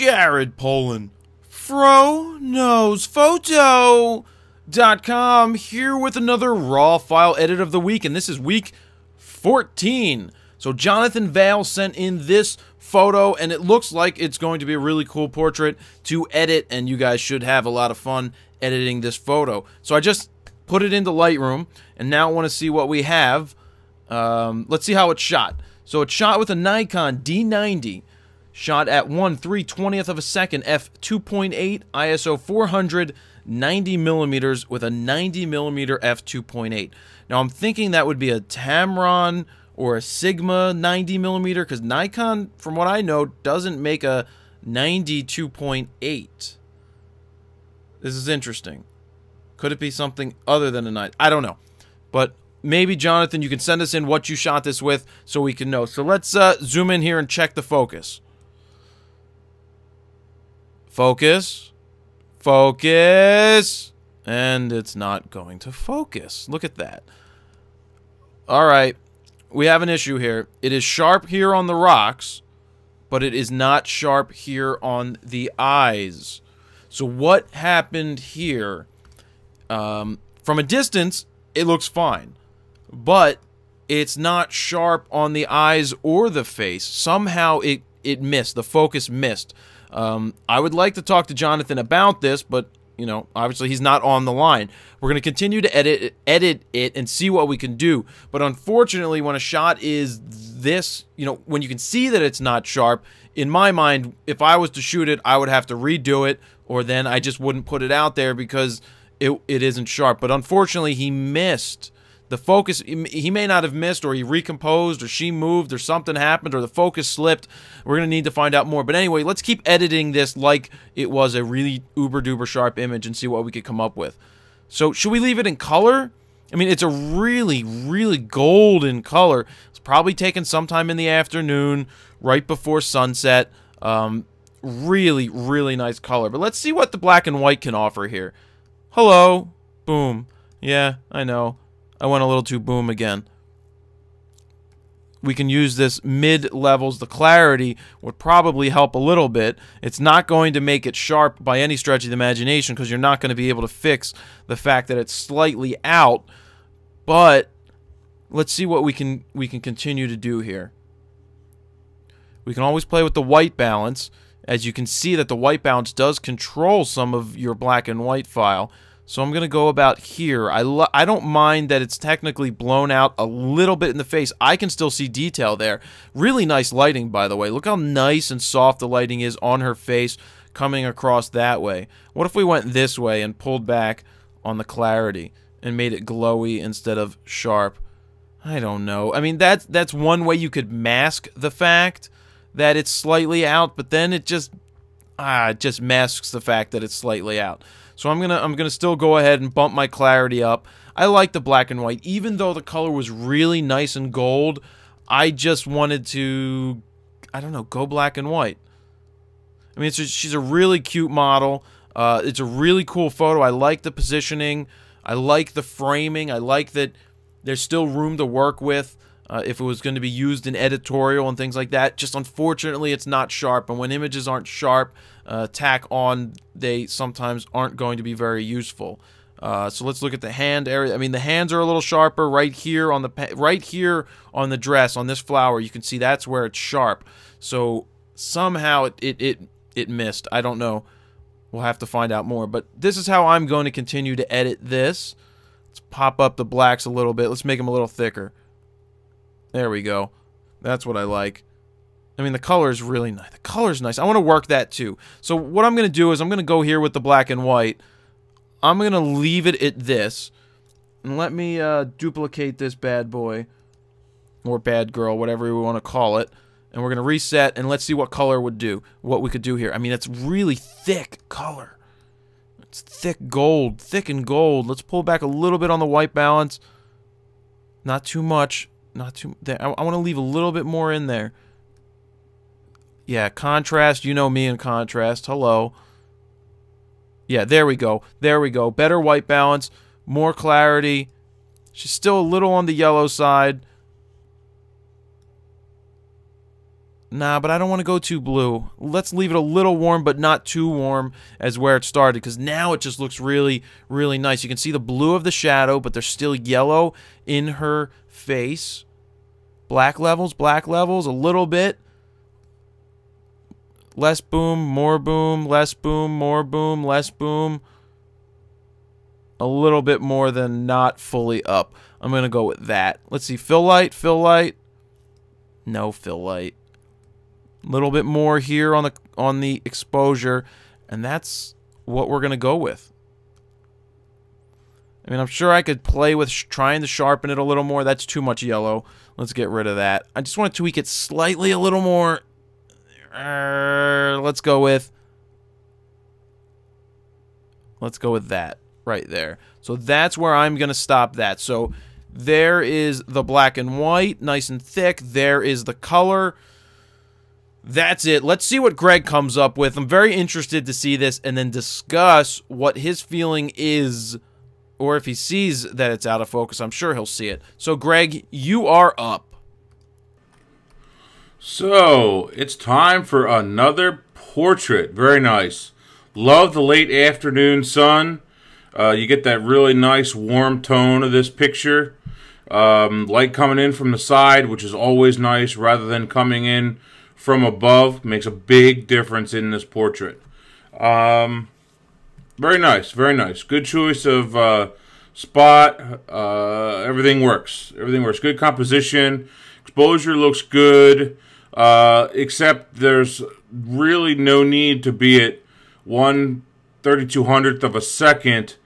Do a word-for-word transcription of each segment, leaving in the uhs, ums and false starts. Jared Polin, fro knows photo dot com, here with another raw file edit of the week, and this is week fourteen. So Jonathan Vail sent in this photo, and it looks like it's going to be a really cool portrait to edit, and you guys should have a lot of fun editing this photo. So I just put it into Lightroom, and now I want to see what we have. Um, let's see how it's shot. So it's shot with a Nikon D ninety, shot at one three twentieth of a second, f two point eight, I S O four hundred, ninety millimeters with a ninety millimeter f two point eight. Now I'm thinking that would be a Tamron or a Sigma ninety millimeter, because Nikon, from what I know, doesn't make a ninety two point eight. This is interesting. Could it be something other than a ninety? I don't know, but maybe, Jonathan, you can send us in what you shot this with so we can know. So let's uh, zoom in here and check the focus. Focus. Focus. And it's not going to focus. Look at that. All right. We have an issue here. It is sharp here on the rocks, but it is not sharp here on the eyes. So what happened here? Um, from a distance, it looks fine, but it's not sharp on the eyes or the face. Somehow it, it missed. The focus missed. Um, I would like to talk to Jonathan about this, but, you know, obviously he's not on the line. We're going to continue to edit, edit it and see what we can do. But unfortunately, when a shot is this, you know, when you can see that it's not sharp, in my mind, if I was to shoot it, I would have to redo it, or then I just wouldn't put it out there because it, it isn't sharp. But unfortunately, he missed. The focus, he may not have missed, or he recomposed, or she moved, or something happened, or the focus slipped. We're going to need to find out more. But anyway, let's keep editing this like it was a really uber-duper sharp image and see what we could come up with. So should we leave it in color? I mean, it's a really, really golden color. It's probably taken sometime in the afternoon, right before sunset. Um, really, really nice color. But let's see what the black and white can offer here. Hello. Boom. Yeah, I know. I went a little too boom again. We can use this mid-levels. The clarity would probably help a little bit. It's not going to make it sharp by any stretch of the imagination, because you're not going to be able to fix the fact that it's slightly out. But let's see what we can we can continue to do here. We can always play with the white balance. As you can see that the white balance does control some of your black and white file. So I'm going to go about here. I, I don't mind that it's technically blown out a little bit in the face. I can still see detail there. Really nice lighting, by the way. Look how nice and soft the lighting is on her face coming across that way. What if we went this way and pulled back on the clarity and made it glowy instead of sharp? I don't know. I mean, that's, that's one way you could mask the fact that it's slightly out, but then it just... Ah, it just masks the fact that it's slightly out. So I'm gonna I'm gonna still go ahead and bump my clarity up. I like the black and white, even though the color was really nice and gold. I just wanted to, I don't know, go black and white. I mean, it's just, she's a really cute model. Uh, it's a really cool photo. I like the positioning. I like the framing. I like that there's still room to work with. Uh, if it was going to be used in editorial and things like that. Just unfortunately, it's not sharp. And when images aren't sharp, uh, tack on, they sometimes aren't going to be very useful. Uh, so let's look at the hand area. I mean, the hands are a little sharper right here on the right here on the dress, on this flower. You can see that's where it's sharp. So somehow it it it, it missed. I don't know. We'll have to find out more. But this is how I'm going to continue to edit this. Let's pop up the blacks a little bit. Let's make them a little thicker. There we go. That's what I like. I mean, the color is really nice. The color is nice. I want to work that too. So what I'm going to do is I'm going to go here with the black and white. I'm going to leave it at this. And let me uh, duplicate this bad boy. Or bad girl, whatever we want to call it. And we're going to reset and let's see what color would do. What we could do here. I mean, it's really thick color. It's thick gold. Thick and gold. Let's pull back a little bit on the white balance. Not too much. Not too... I, I want to leave a little bit more in there. Yeah, contrast. You know me in contrast. Hello. Yeah, there we go. There we go. Better white balance. More clarity. She's still a little on the yellow side. Nah, but I don't want to go too blue. Let's leave it a little warm, but not too warm as where it started, because now it just looks really, really nice. You can see the blue of the shadow, but there's still yellow in her face. Black levels, black levels, a little bit. Less boom, more boom, less boom, more boom, less boom. A little bit more than not fully up. I'm going to go with that. Let's see, fill light, fill light. No fill light. A little bit more here on the on the exposure, and that's what we're going to go with. I mean, I'm sure I could play with sh trying to sharpen it a little more. That's too much yellow. Let's get rid of that. I just want to tweak it slightly a little more. Uh, let's go with let's go with that right there. So that's where I'm going to stop that. So there is the black and white, nice and thick. There is the color. That's it. Let's see what Greg comes up with. I'm very interested to see this and then discuss what his feeling is, or if he sees that it's out of focus. I'm sure he'll see it. So, Greg, you are up. So, it's time for another portrait. Very nice. Love the late afternoon sun. Uh, you get that really nice warm tone of this picture. Um, light coming in from the side, which is always nice, rather than coming in from above, makes a big difference in this portrait. Um, very nice, very nice. Good choice of uh, spot. Uh, everything works. Everything works. Good composition. Exposure looks good, uh, except there's really no need to be at one thirty-two hundredth of a second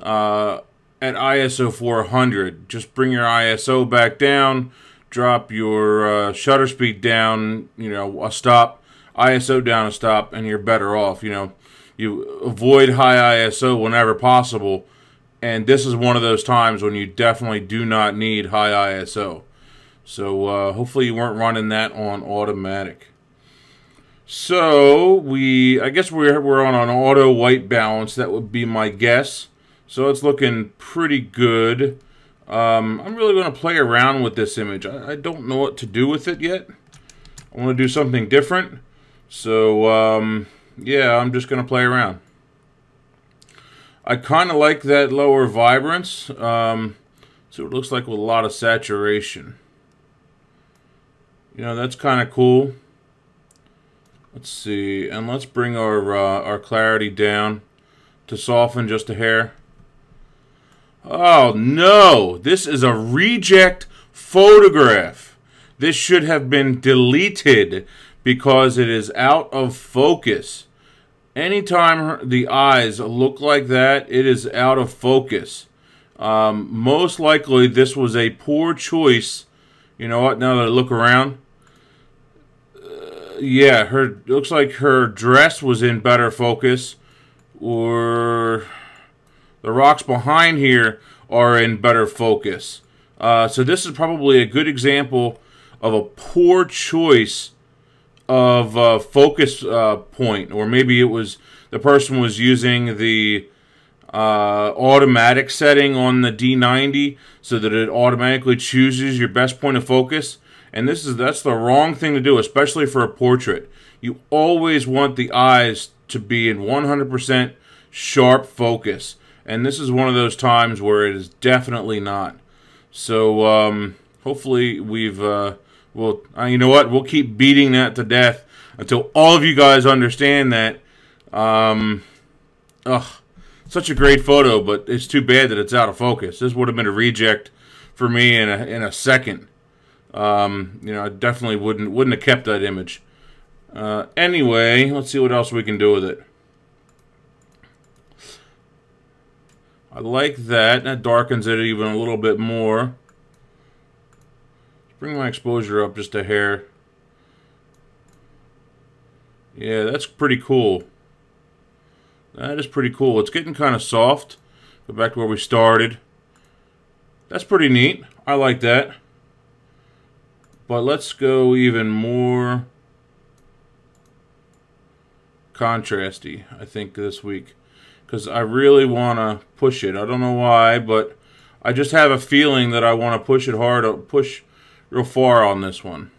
uh, at I S O four hundred. Just bring your I S O back down. Drop your uh, shutter speed down, you know, a stop, I S O down a stop, and you're better off. You know, you avoid high I S O whenever possible, and this is one of those times when you definitely do not need high I S O. So uh, hopefully you weren't running that on automatic. So we, I guess we're we're on an auto white balance. That would be my guess. So it's looking pretty good. Um, I'm really going to play around with this image. I, I don't know what to do with it yet. I want to do something different. So, um, yeah, I'm just going to play around. I kind of like that lower vibrance. Um, so it looks like with a lot of saturation. You know, that's kind of cool. Let's see. And let's bring our, uh, our clarity down to soften just a hair. Oh no, this is a reject photograph. This should have been deleted because it is out of focus. Anytime the eyes look like that, it is out of focus. Um, most likely this was a poor choice. You know what, now that I look around, uh, yeah, her looks like her dress was in better focus, or the rocks behind here are in better focus. Uh, so this is probably a good example of a poor choice of uh, focus uh, point. Or maybe it was the person was using the uh, automatic setting on the D ninety so that it automatically chooses your best point of focus. And this is that's the wrong thing to do, especially for a portrait. You always want the eyes to be in one hundred percent sharp focus. And this is one of those times where it is definitely not. So um, hopefully we've, uh, well, uh, you know what? We'll keep beating that to death until all of you guys understand that. Um, ugh, such a great photo, but it's too bad that it's out of focus. This would have been a reject for me in a in a second. Um, you know, I definitely wouldn't wouldn't have kept that image. Uh, anyway, let's see what else we can do with it. I like that. That darkens it even a little bit more. Bring my exposure up just a hair. Yeah, that's pretty cool. That is pretty cool. It's getting kind of soft. Go back to where we started. That's pretty neat. I like that. But let's go even more contrasty, I think, this week. Because I really want to push it. I don't know why, but I just have a feeling that I want to push it hard, push real far on this one.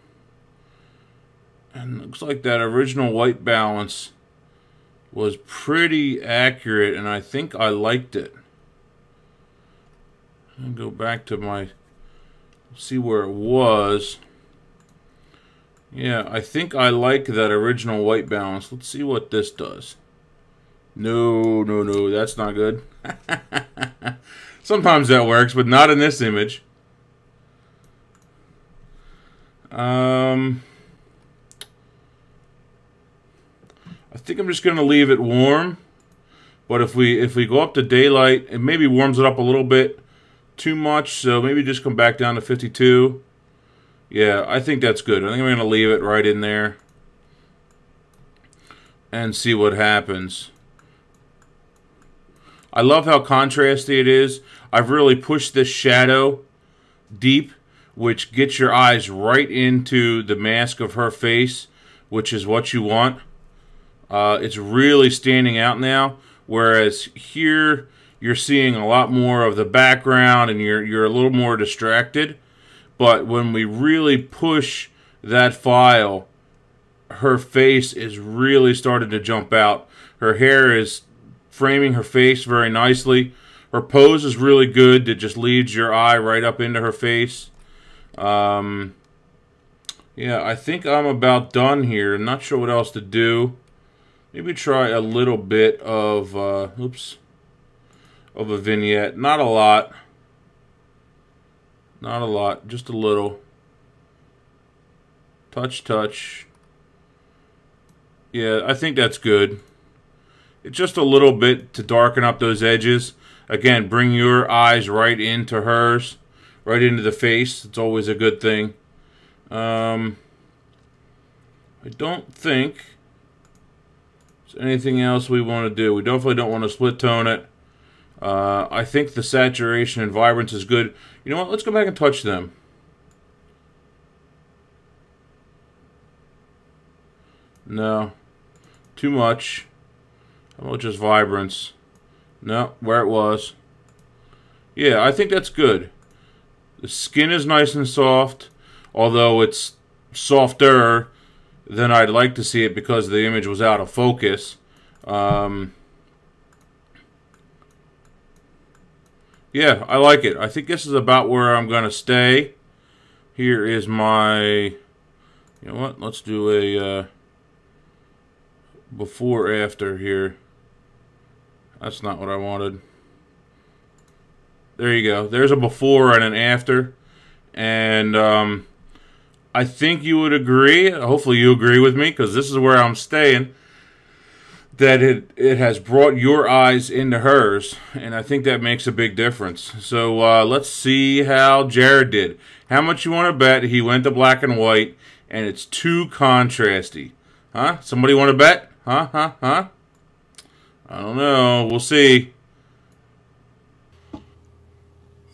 And it looks like that original white balance was pretty accurate, and I think I liked it. I'll go back to my, see where it was. Yeah, I think I like that original white balance. Let's see what this does. No, no, no, that's not good. Sometimes that works, but not in this image. Um, I think I'm just going to leave it warm. But if we if we go up to daylight, it maybe warms it up a little bit too much. So maybe just come back down to fifty-two. Yeah, I think that's good. I think I'm going to leave it right in there and see what happens. I love how contrasty it is. I've really pushed this shadow deep, which gets your eyes right into the mask of her face, which is what you want. Uh, it's really standing out now, whereas here you're seeing a lot more of the background and you're, you're a little more distracted. But when we really push that file, her face is really starting to jump out. Her hair is framing her face very nicely. Her pose is really good. It just leads your eye right up into her face. Um, yeah, I think I'm about done here. I'm not sure what else to do. Maybe try a little bit of, uh, oops, of a vignette. Not a lot. Not a lot, just a little. Touch, touch. Yeah, I think that's good. It's just a little bit to darken up those edges. Again, bring your eyes right into hers, right into the face. It's always a good thing. Um, I don't think there's anything else we want to do. We definitely don't want to split tone it. Uh, I think the saturation and vibrance is good. You know what? Let's go back and touch them. No. Too much. How about just vibrance? No, where it was. Yeah, I think that's good. The skin is nice and soft, although it's softer than I'd like to see it because the image was out of focus. Um... Yeah, I like it. I think this is about where I'm going to stay. Here is my... You know what? Let's do a... Uh, before, after here. That's not what I wanted. There you go. There's a before and an after. And um, I think you would agree, hopefully you agree with me, because this is where I'm staying, that it, it has brought your eyes into hers, and I think that makes a big difference. So uh, let's see how Jared did. How much you want to bet he went to black and white, and it's too contrasty? Huh? Somebody want to bet? Huh? Huh? Huh? I don't know. We'll see.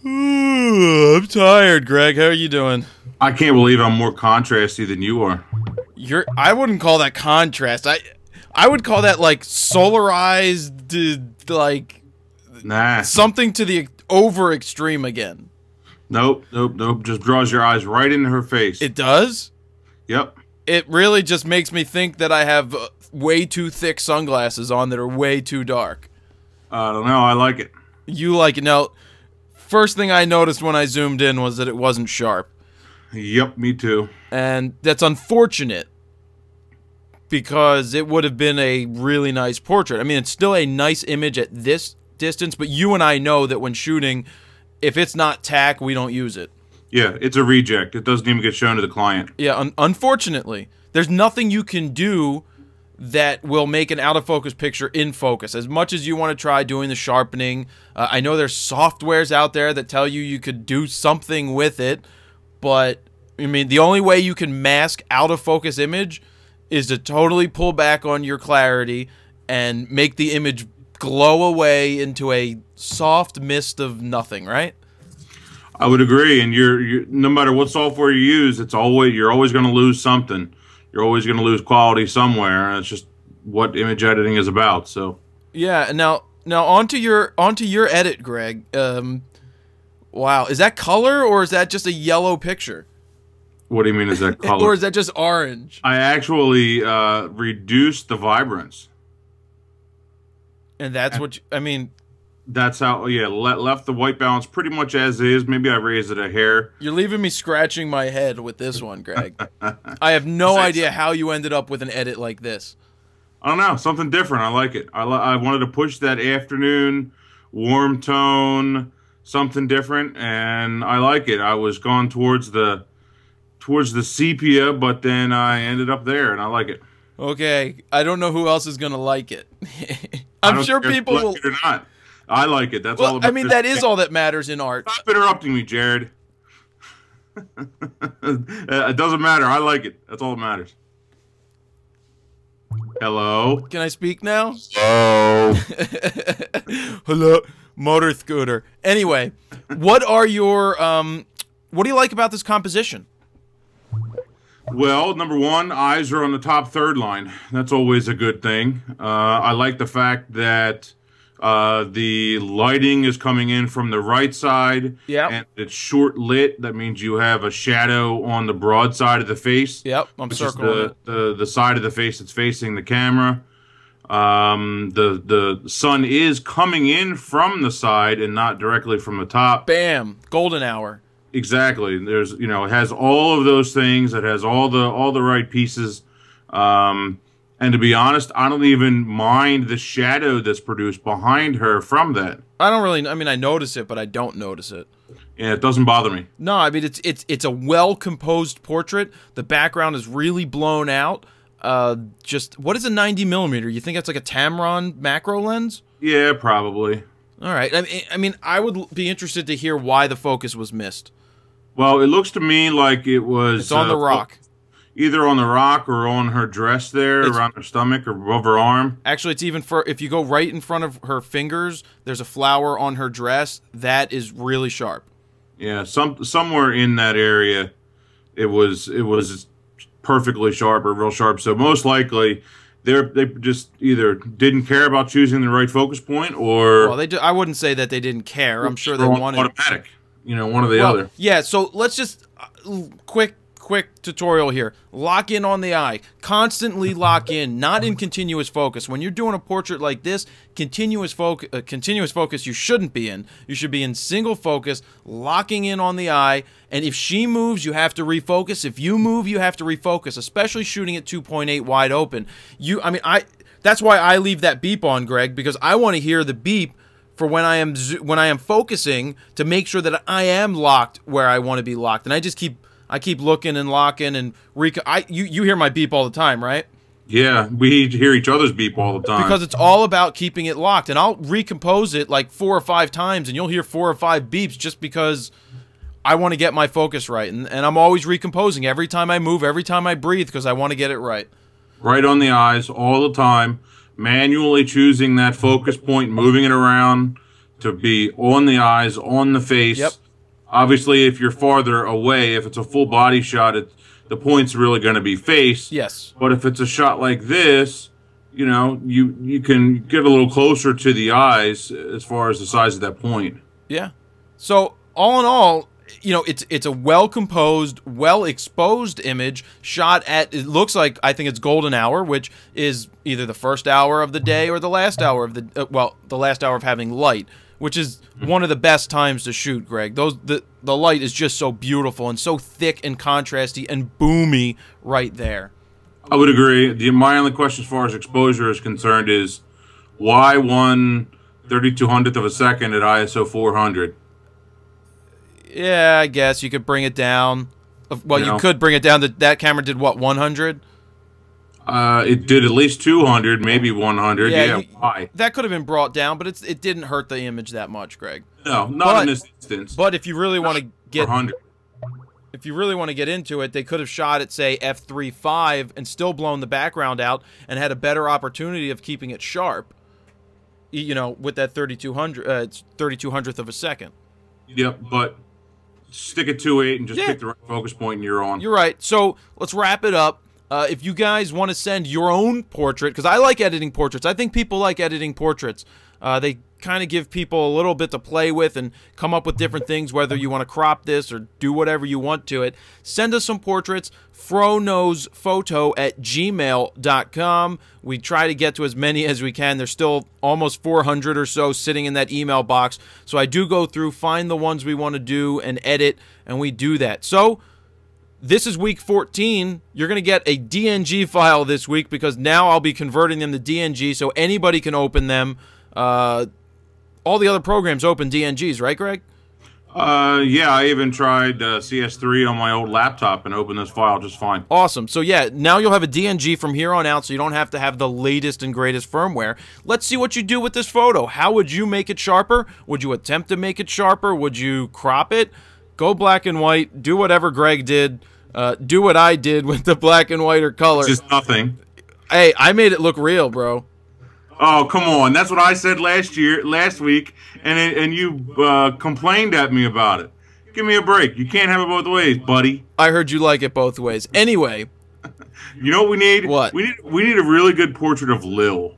Ooh, I'm tired, Greg. How are you doing? I can't believe I'm more contrasty than you are. You're. I wouldn't call that contrast. I... I would call that like solarized, like nah. Something to the over extreme again. Nope, nope, nope. Just draws your eyes right into her face. It does? Yep. It really just makes me think that I have way too thick sunglasses on that are way too dark. I don't know. I like it. You like it. Now, first thing I noticed when I zoomed in was that it wasn't sharp. Yep, me too. And that's unfortunate, because it would have been a really nice portrait. I mean, it's still a nice image at this distance, but you and I know that when shooting, if it's not tack, we don't use it. Yeah, it's a reject. It doesn't even get shown to the client. Yeah, un unfortunately. There's nothing you can do that will make an out-of-focus picture in focus. As much as you want to try doing the sharpening, uh, I know there's softwares out there that tell you you could do something with it, but, I mean, the only way you can mask out-of-focus image is to totally pull back on your clarity and make the image glow away into a soft mist of nothing, right? I would agree, and you're, you're no matter what software you use, it's always you're always going to lose something. You're always going to lose quality somewhere, and it's just what image editing is about. So yeah, and now now onto your onto your edit, Greg. Um, wow, is that color or is that just a yellow picture? What do you mean is that color? Or is that just orange? I actually uh, reduced the vibrance. And that's and what, you, I mean. That's how, yeah, le left the white balance pretty much as is. Maybe I raised it a hair. You're leaving me scratching my head with this one, Greg. I have no idea so? how you ended up with an edit like this. I don't know. Something different. I like it. I, li I wanted to push that afternoon, warm tone, something different, and I like it. I was gone towards the... towards the sepia, but then I ended up there, and I like it. Okay, I don't know who else is gonna like it. I'm sure people will. Or not. I like it. That's well, all. About I mean, that thing. is all that matters in art. Stop interrupting me, Jared. It doesn't matter. I like it. That's all that matters. Hello. Can I speak now? Hello. Hello, motor scooter. Anyway, what are your um? What do you like about this composition? Well, number one, eyes are on the top third line. That's always a good thing. Uh, I like the fact that uh, the lighting is coming in from the right side. Yeah. And it's short lit. That means you have a shadow on the broad side of the face. Yep, I'm circling the, the, the side of the face that's facing the camera. Um, the, the sun is coming in from the side and not directly from the top. Bam, golden hour. Exactly. There's, you know, it has all of those things. It has all the all the right pieces. Um, and to be honest, I don't even mind the shadow that's produced behind her from that. I don't really. I mean, I notice it, but I don't notice it. Yeah, it doesn't bother me. No, I mean, it's it's it's a well composed portrait. The background is really blown out. Uh, just what is a ninety millimeter? You think that's like a Tamron macro lens? Yeah, probably. All right. I mean, I mean, I would be interested to hear why the focus was missed. Well, it looks to me like it was... It's on uh, the rock. Either on the rock or on her dress there, it's, around her stomach or above her arm. Actually, it's even... for if you go right in front of her fingers, there's a flower on her dress. That is really sharp. Yeah, some somewhere in that area, it was it was perfectly sharp or real sharp. So most likely... They they just either didn't care about choosing the right focus point, or well, they do, I wouldn't say that they didn't care. I'm sure they wanted automatic, you know, one or the well, other. Yeah. So let's just uh, quick quick tutorial here. Lock in on the eye. Constantly lock in, not in continuous focus. When you're doing a portrait like this, continuous focus, uh, continuous focus, you shouldn't be in. You should be in single focus, locking in on the eye. And if she moves, you have to refocus. If you move, you have to refocus, especially shooting at two point eight wide open. You, I mean, I. That's why I leave that beep on, Greg, because I want to hear the beep for when I am when I am focusing to make sure that I am locked where I want to be locked. And I just keep I keep looking and locking and rec. I you you hear my beep all the time, right? Yeah, we hear each other's beep all the time. Because it's all about keeping it locked. And I'll recompose it like four or five times, and you'll hear four or five beeps just because I want to get my focus right. And, and I'm always recomposing every time I move, every time I breathe, because I want to get it right. Right on the eyes all the time, manually choosing that focus point, moving it around to be on the eyes, on the face. Yep. Obviously, if you're farther away, if it's a full body shot, it's... the point's really going to be face. Yes. But if it's a shot like this, you know, you you can get a little closer to the eyes as far as the size of that point. Yeah. So all in all, you know, it's it's a well composed, well exposed image shot at, it looks like, I think it's golden hour, which is either the first hour of the day or the last hour of the uh, well, the last hour of having light, which is one of the best times to shoot, Greg. Those the the light is just so beautiful and so thick and contrasty and boomy right there. I would agree. The, my only question as far as exposure is concerned is why one thirty-two hundredth of a second at I S O four hundred? Yeah, I guess you could bring it down. Well, you, you know, could bring it down. That that camera did what, one hundred? Uh, it did at least two hundred, maybe one hundred. Yeah, yeah you, why? That could have been brought down, but it's, it didn't hurt the image that much, Greg. No, not but, in this instance. But if you really want to get, if you really want to get into it, they could have shot at say f three point five and still blown the background out and had a better opportunity of keeping it sharp. You know, with that thirty-two hundred, uh, thirty-two hundredth of a second. Yep, but stick at two point eight and just yeah. pick the right focus point and you're on. You're right. So let's wrap it up. Uh, if you guys want to send your own portrait, because I like editing portraits. I think people like editing portraits. Uh, they kind of give people a little bit to play with and come up with different things, whether you want to crop this or do whatever you want to it. Send us some portraits, froknowsphoto at gmail dot com. We try to get to as many as we can. There's still almost four hundred or so sitting in that email box. So I do go through, find the ones we want to do and edit, and we do that. So this is week fourteen. You're going to get a D N G file this week because now I'll be converting them to D N G so anybody can open them. Uh, all the other programs open D N Gs, right, Greg? Uh, yeah, I even tried uh, C S three on my old laptop and opened this file just fine. Awesome. So, yeah, now you'll have a D N G from here on out so you don't have to have the latest and greatest firmware. Let's see what you do with this photo. How would you make it sharper? Would you attempt to make it sharper? Would you crop it? Go black and white. Do whatever Greg did. Uh, do what I did with the black and white or color. Just nothing. Hey, I made it look real, bro. Oh, come on. That's what I said last year, last week, and it, and you uh, complained at me about it. Give me a break. You can't have it both ways, buddy. I heard you like it both ways. Anyway. You know what we need? What? We need, we need a really good portrait of Lil.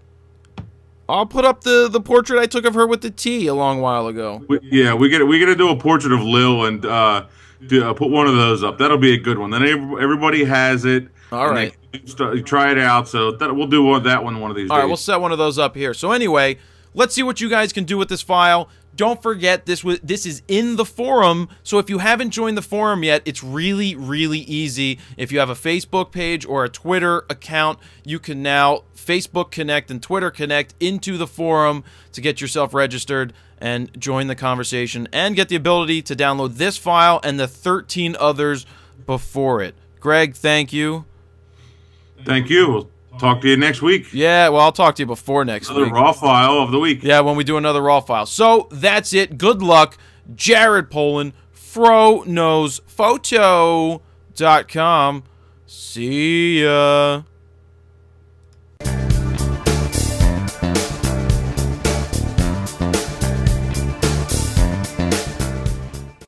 I'll put up the, the portrait I took of her with the tea a long while ago. We, yeah, we gotta, we gotta do a portrait of Lil and... Uh, Do, uh, put one of those up. That'll be a good one. Then everybody has it. All right. Start, try it out. So that, we'll do one, that one one of these All days. All right, we'll set one of those up here. So anyway, let's see what you guys can do with this file. Don't forget, this was, this is in the forum, so if you haven't joined the forum yet, it's really, really easy. If you have a Facebook page or a Twitter account, you can now Facebook connect and Twitter connect into the forum to get yourself registered and join the conversation and get the ability to download this file and the thirteen others before it. Greg, thank you. Thank you. Talk to you next week. Yeah, well, I'll talk to you before next another week. Another raw file of the week. Yeah, when we do another raw file. So that's it. Good luck. Jared Polin, froknowsphoto dot com. See ya.